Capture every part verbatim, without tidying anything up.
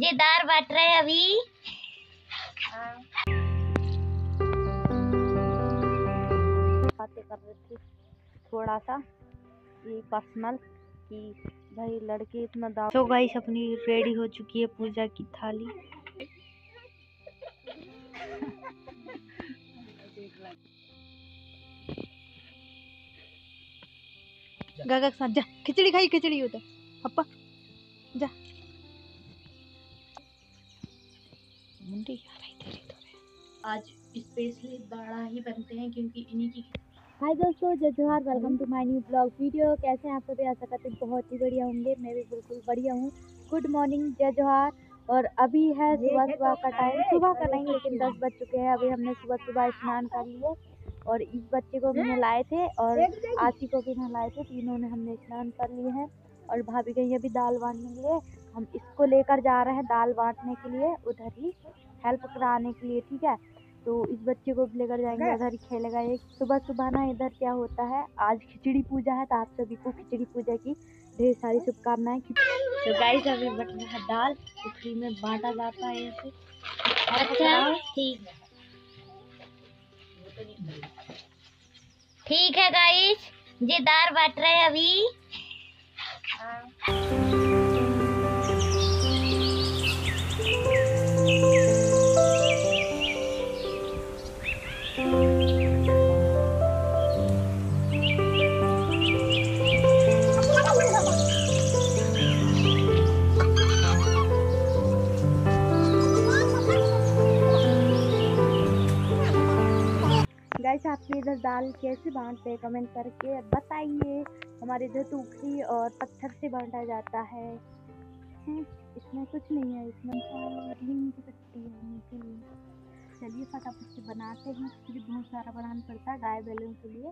ये दाल बांट रहे हैं अभी। बातें कर रही थी थोड़ा सा ये पर्सनल कि भाई लड़के इतना दाव। तो गाइस अपनी रेडी हो चुकी है पूजा की थाली। गागा के साथ जा खिचड़ी खाई, खिचड़ी होता अप्पा जा मुंडी आ रही तेरी तरह। आज स्पेशली बड़ा ही बनते हैं क्योंकि इन्हीं की। हाय दोस्तों, जय जोहार, welcome to my new blog video. कैसे हैं आप सभी? आशा करते हैं बहुत ही बढ़िया होंगे। मैं भी बिल्कुल बढ़िया हूँ। गुड मॉर्निंग, जय जोहार। और अभी है सुबह सुबह का टाइम, सुबह का नहीं लेकिन दस बज चुके हैं। अभी हमने सुबह सुबह स्नान कर लिए और इस बच्चे को भी नहलाए थे और आशी को भी नहलाए थे। तीनों ने हमने स्नान कर लिए हैं और भाभी गई अभी दाल बांटने के लिए। हम इसको लेकर जा रहे हैं दाल बांटने के लिए, उधर ही हेल्प कराने के लिए, ठीक है। तो इस बच्चे को भी लेकर जाएंगे, उधर ही खेलेगा ये। सुबह सुबह ना इधर क्या होता है, आज खिचड़ी पूजा है तो आप सभी को खिचड़ी पूजा की ढेर सारी शुभकामनाएं। तो गाइस अभी बट रहा दाल, खिचड़ी में बांटा जाता है ऐसे। अच्छा ठीक है, ठीक है गाइस, ये दाल बांट रहे हैं अभी। गाइस आपके इधर दाल कैसे बांटते हैं कमेंट करके बताइए। हमारे इधर टोकरी और पत्थर से बांटा जाता है, इसमें कुछ नहीं है, इसमें है। चलिए फटाफट से बनाते हैं, फिर बहुत सारा बनाना पड़ता है। गाय बैलों के लिए,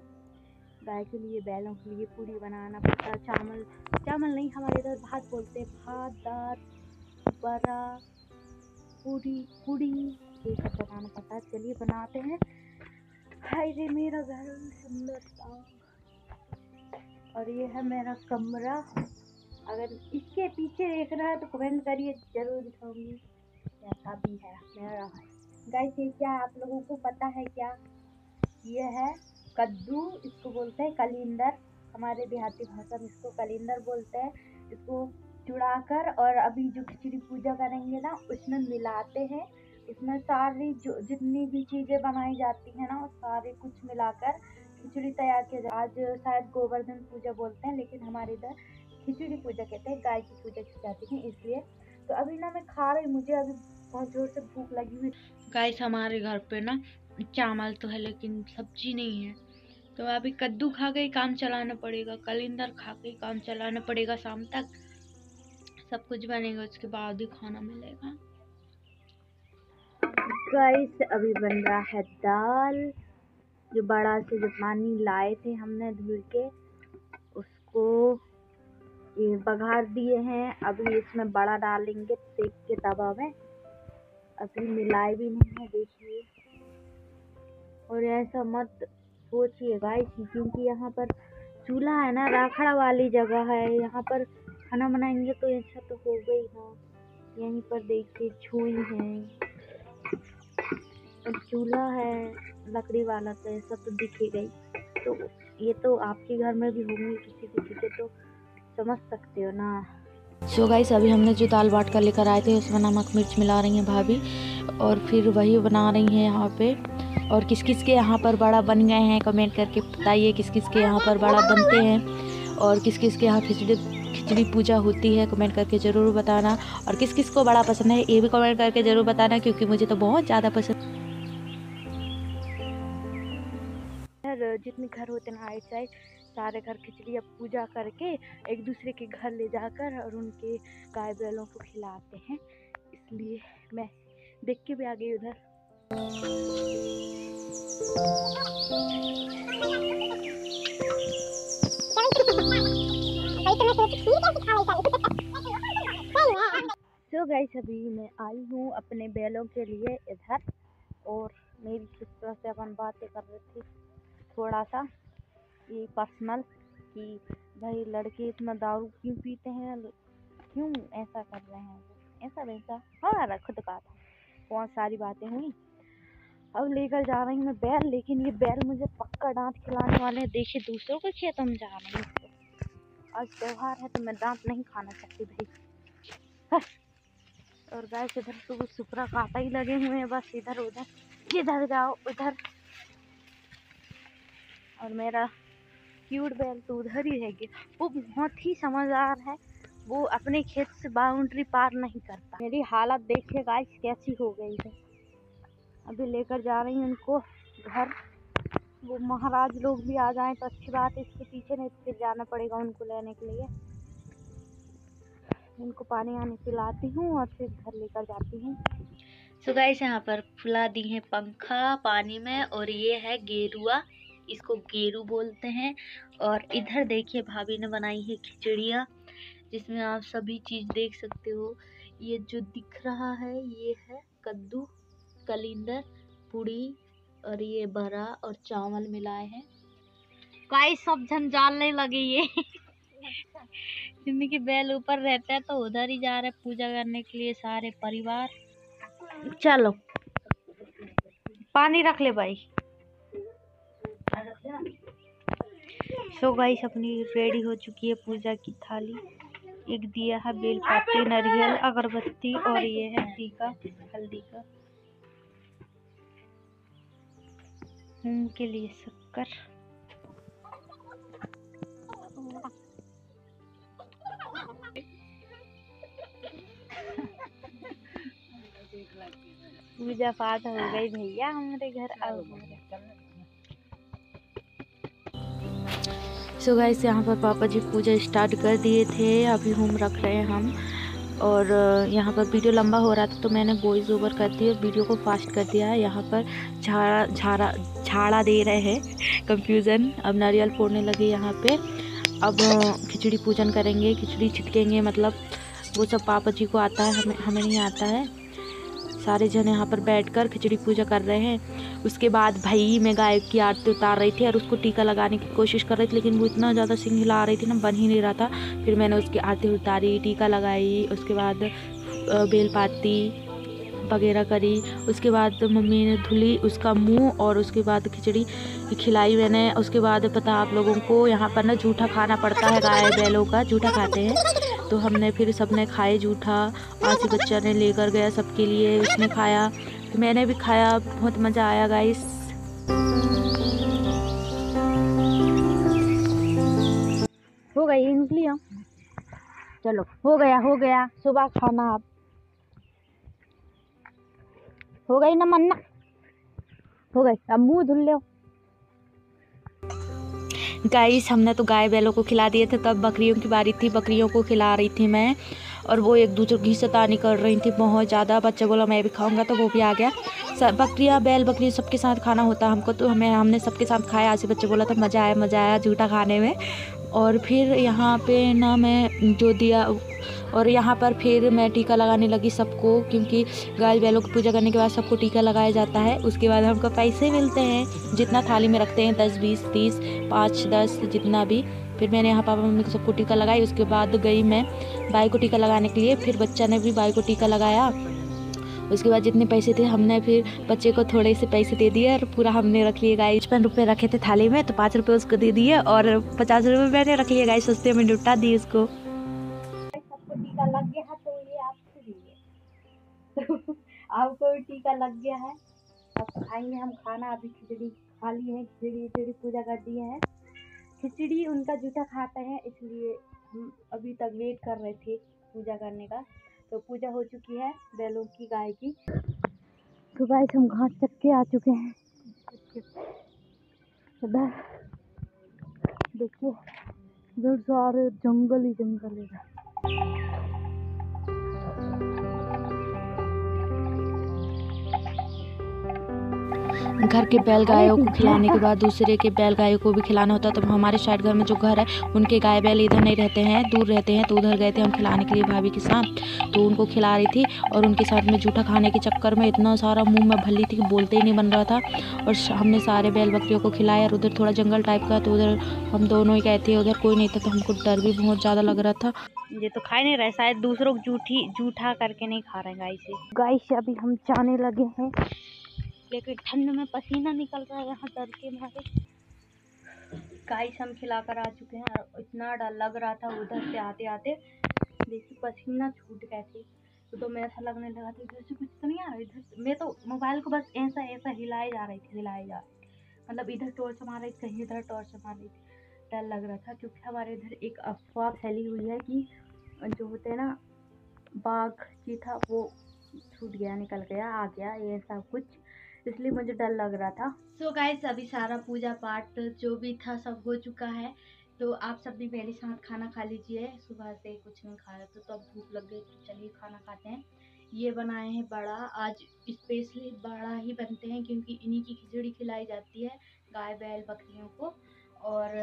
गाय के लिए, बैलों के लिए पूरी बनाना पड़ता है। चावल, चावल नहीं हमारे इधर भात बोलते हैं, भात, दाल, बड़ा, पूरी, पूरी ये सब बनाना पड़ता है। चलिए बनाते हैं। हाय रे मेरा घर सुंदर सा, और ये है मेरा कमरा। अगर इसके पीछे देख रहा है तो कमेंट करिए, जरूर दिखाऊंगी। ऐसा भी है मेरा घर। गाइस ये क्या आप लोगों को पता है क्या? ये है कद्दू, इसको बोलते हैं कलिंदर, हमारे देहाती भाषा में इसको कलिंदर बोलते हैं। इसको चुड़ाकर और अभी जो खिचड़ी पूजा करेंगे ना उसमें मिलाते हैं। इसमें सारी जो जितनी भी चीज़ें बनाई जाती हैं ना वो सारे कुछ मिलाकर खिचड़ी तैयार किया जाए। आज शायद गोवर्धन पूजा बोलते हैं लेकिन हमारे इधर खिचड़ी पूजा कहते हैं, गाय की पूजा की जाती है इसलिए। तो अभी ना मैं खा रही, मुझे अभी बहुत जोर से भूख लगी हुई। गाइस हमारे घर पे ना चावल तो है लेकिन सब्जी नहीं है, तो अभी कद्दू खा के ही काम चलाना पड़ेगा, कलिंदर खा के ही काम चलाना पड़ेगा। शाम तक सब कुछ बनेगा, उसके बाद ही खाना मिलेगा। गाइस अभी बन रहा है दाल, जो बड़ा से जो पानी लाए थे हमने धुल के, उसको ये बघार दिए हैं। अभी इसमें बड़ा डालेंगे सेक के तवा में, अभी मिलाए भी नहीं है देखिए। और ऐसा मत सोचिए गाइस क्योंकि यहाँ पर चूल्हा है ना, राखड़ा वाली जगह है, यहाँ पर खाना बनाएंगे तो ऐसा तो हो गई ना। यहीं पर देखिए छुई है, चूल्हा है लकड़ी वाला, तो ऐसा तो दिखेगा ही। तो ये तो आपके घर में भी होंगी किसी किसी के, तो समझ सकते हो ना। सो गाइस अभी हमने जो दाल बाट कर लेकर आए थे उसमें नमक मिर्च मिला रही हैं भाभी, और फिर वही बना रही हैं यहाँ पे। और किस किस के यहाँ पर बड़ा बन गए हैं कमेंट करके बताइए, किस किस के यहाँ पर बड़ा बनते हैं और किस किस के यहाँ खिचड़ी खिचड़ी पूजा होती है कमेंट करके ज़रूर बताना। और किस किस को बड़ा पसंद है ये भी कमेंट करके ज़रूर बताना, क्योंकि मुझे तो बहुत ज़्यादा पसंद। जितने घर होते ना आइट साइड, सारे घर खिचड़ी अब पूजा करके एक दूसरे के घर ले जाकर और उनके गाय बैलों को खिलाते हैं, इसलिए मैं देख के भी आ गई उधर। सो गाइस अभी मैं आई हूँ अपने बैलों के लिए इधर, और मेरी किस तरह से अपन बातें कर रहे थे थोड़ा सा ये पर्सनल कि भाई लड़के इतना दारू क्यों पीते हैं, क्यों ऐसा कर रहे हैं। ऐसा वैसा हमारा खुद का था। बहुत सारी बातें हुई। अब लेकर जा रही मैं बैल, लेकिन ये बैल मुझे पक्का डांट खिलाने वाले हैं। देखिए दूसरों के खेत हम जा रहे हैं, आज त्यौहार है तो मैं डांट नहीं खाना चाहती भाई। और गैस इधर तो वो सुपरा काटा ही लगे हुए हैं, बस इधर उधर जिधर जाओ उधर। और मेरा क्यूट बैल तो उधर ही रह गया। वो बहुत ही समझदार है, वो अपने खेत से बाउंड्री पार नहीं करता। मेरी हालत देखिए गाइस कैसी हो गई है। अभी लेकर जा रही हूँ उनको घर। वो महाराज लोग भी आ जाएं तो अच्छी बात है, इसके पीछे नहीं फिर जाना पड़ेगा उनको लेने के लिए। उनको पानी आने पिलाती हूँ और फिर घर लेकर जाती हूँ। सो गाइस यहाँ पर फुला दी है पंखा पानी में, और ये है गेरुआ, इसको गेरू बोलते हैं। और इधर देखिए भाभी ने बनाई है खिचड़ियाँ, जिसमें आप सभी चीज़ देख सकते हो। ये जो दिख रहा है ये है कद्दू, कलिंदर, पूड़ी और ये बरा और चावल मिलाए हैं। गाइस सब झंझाल नहीं लगे ये क्योंकि बैल ऊपर रहता है तो उधर ही जा रहे पूजा करने के लिए सारे परिवार। चलो पानी रख ले भाई। सो गाइस अपनी रेडी हो चुकी है पूजा की थाली। एक दिया है बेलपत्ती, नारियल, अगरबत्ती और ये है टीका, हल्दी का, मूंग के लिए शक्कर। पूजा पाठ हो गई भैया हमारे घर। अब सो गाइस यहाँ पर पापा जी पूजा स्टार्ट कर दिए थे, अभी होम रख रहे हैं हम। और यहाँ पर वीडियो लंबा हो रहा था तो मैंने वॉइस ओवर कर दी और वीडियो को फास्ट कर दिया है। यहाँ पर झाड़ा झाड़ा झाड़ा दे रहे हैं, कंफ्यूजन। अब नारियल फोड़ने लगे यहाँ पे। अब खिचड़ी पूजन करेंगे, खिचड़ी छिटकेंगे, मतलब वो सब पापा जी को आता है, हमें हमें नहीं आता है। सारे जन यहाँ पर बैठकर खिचड़ी पूजा कर रहे हैं। उसके बाद भाई मैं गाय की आरती उतार रही थी और उसको टीका लगाने की कोशिश कर रही थी, लेकिन वो इतना ज़्यादा सिंग हिला रही थी ना, बन ही नहीं रहा था। फिर मैंने उसकी आरती उतारी, टीका लगाई, उसके बाद बेलपाती वगैरह करी। उसके बाद मम्मी ने धुली उसका मुंह और उसके बाद खिचड़ी खिलाई मैंने। उसके बाद पता आप लोगों को यहाँ पर ना जूठा खाना पड़ता है, गाय बैलों का जूठा खाते हैं। तो हमने फिर सबने खाए जूठा। आज बच्चा ने लेकर गया सबके लिए, उसने खाया तो मैंने भी खाया, बहुत मज़ा आया गाइस। हो गई इमलियाँ, चलो हो गया हो गया सुबह खाना। आप हो गई ना मन्ना, हो गई अब मुँह धुल लो। गाइस हमने तो गाय बैलों को खिला दिए थे, तब बकरियों की बारी थी, बकरियों को खिला रही थी मैं। और वो एक दूसरे की शैतानी कर रही थी बहुत ज़्यादा। बच्चा बोला मैं भी खाऊंगा तो वो भी आ गया। सब बकरियाँ बैल बकरी सबके साथ खाना होता हमको, तो हमें हमने सबके साथ खाया। ऐसे बच्चे बोला था मज़ा आया मज़ा आया जूठा खाने में। और फिर यहाँ पे ना मैं जो दिया, और यहाँ पर फिर मैं टीका लगाने लगी सबको, क्योंकि गाय बैलों की पूजा करने के बाद सबको टीका लगाया जाता है। उसके बाद हमको पैसे मिलते हैं जितना थाली में रखते हैं, दस बीस तीस पाँच दस जितना भी। फिर मैंने यहाँ पापा मम्मी को सबको टीका लगाई। उसके बाद गई मैं बाई को टीका लगाने के लिए, फिर बच्चा ने भी बाई को टीका लगाया। उसके बाद जितने पैसे थे हमने फिर बच्चे को थोड़े से पैसे दे दिए और पूरा हमने रख लिए गाइस। पचपन रुपये रखे थे थाली में तो पाँच रुपये उसको दे दिए और पचास रुपये मैंने रख लिए गाइस। सस्ते में निपटा दी उसको। सबको टीका लग गया है तो ये आपको दिए, आपको टीका लग गया है। अब खाएंगे हम खाना। अभी खिचड़ी खा ली है, खिचड़ी खिचड़ी पूजा कर दिए हैं। खिचड़ी उनका जूठा खाते हैं इसलिए हम अभी तक वेट कर रहे थे पूजा करने का। तो पूजा हो चुकी है बैलों की, गाय की। तो गाइस हम घास चक के आ चुके हैं। देखिए इधर सारे जंगल ही जंगल है। घर के बैल गायों को खिलाने के बाद दूसरे के बैल गायों को भी खिलाना होता है। तब हमारे साइड घर में जो घर है उनके गाय बैल इधर नहीं रहते हैं, दूर रहते हैं, तो उधर गए थे हम खिलाने के लिए भाभी के साथ, तो उनको खिला रही थी और उनके साथ में जूठा खाने के चक्कर में इतना सारा मुँह में भली थी कि बोलते ही नहीं बन रहा था। और हमने सारे बैल बकरियों को खिलाया और उधर थोड़ा जंगल टाइप का, तो उधर हम दोनों ही गए थे, उधर कोई नहीं था, तो हमको डर भी बहुत ज़्यादा लग रहा था। ये तो खा नहीं रहा, शायद दूसरों को जूठी जूठा करके नहीं खा रहे गाय से। गाय से अभी हम जाने लगे हैं, लेकिन ठंड में पसीना निकल रहा है यहाँ डर के मारे। गाय से हम खिला कर आ चुके हैं और इतना डर लग रहा था उधर से आते आते, जैसे पसीना छूट गए थे, तो मैं ऐसा लगने लगा था इधर से कुछ तो नहीं आ रहा। इधर मैं तो मोबाइल को बस ऐसा ऐसा हिलाए जा रही थी, हिलाए जा रही थी, मतलब इधर टॉर्च मार रही थी, कहीं इधर टॉर्च मार रही थी। डर लग रहा था क्योंकि हमारे इधर एक अफवाह फैली हुई है कि जो होते हैं ना बाघ की था वो छूट गया, निकल गया, आ गया, ये सब कुछ, इसलिए मुझे डर लग रहा था। सो गाइस अभी सारा पूजा पाठ जो भी था सब हो चुका है, तो आप सब भी मेरे साथ खाना खा लीजिए। सुबह से कुछ नहीं खाया तो अब भूख लग गई, तो चलिए खाना खाते हैं। ये बनाए हैं बड़ा, आज स्पेशली बड़ा ही बनते हैं क्योंकि इन्हीं की खिचड़ी खिलाई जाती है गाय बैल बकरियों को। और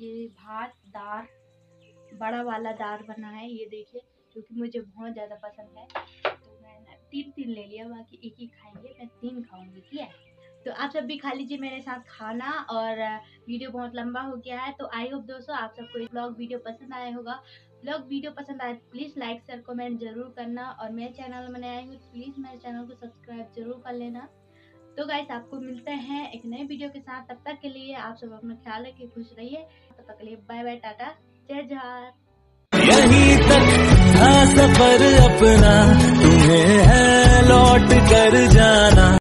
ये भात दाल बड़ा वाला दाल बना है, ये देखिए, क्योंकि मुझे बहुत ज़्यादा पसंद है, तो मैंने तीन तीन ले लिया, बाकी एक ही खाएंगे, मैं तीन खाऊंगी, ठीक है। तो आप सब भी खा लीजिए मेरे साथ खाना, और वीडियो बहुत लंबा हो गया है, तो आई होप दोस्तों आप सबको ये ब्लॉग वीडियो पसंद आया होगा। ब्लॉग वीडियो पसंद आए प्लीज़ लाइक शेयर कमेंट जरूर करना, और मेरे चैनल में नए आए हो प्लीज़ मेरे चैनल को सब्सक्राइब जरूर कर लेना। तो गाइस आपको मिलते हैं एक नए वीडियो के साथ, तब तक के लिए आप सब अपना ख्याल रखिए, खुश रहिए, तब तक के लिए बाय बाय, टाटा, जय जोहार। यहीं तक था सफर अपना, तुम्हें है लौट कर जाना।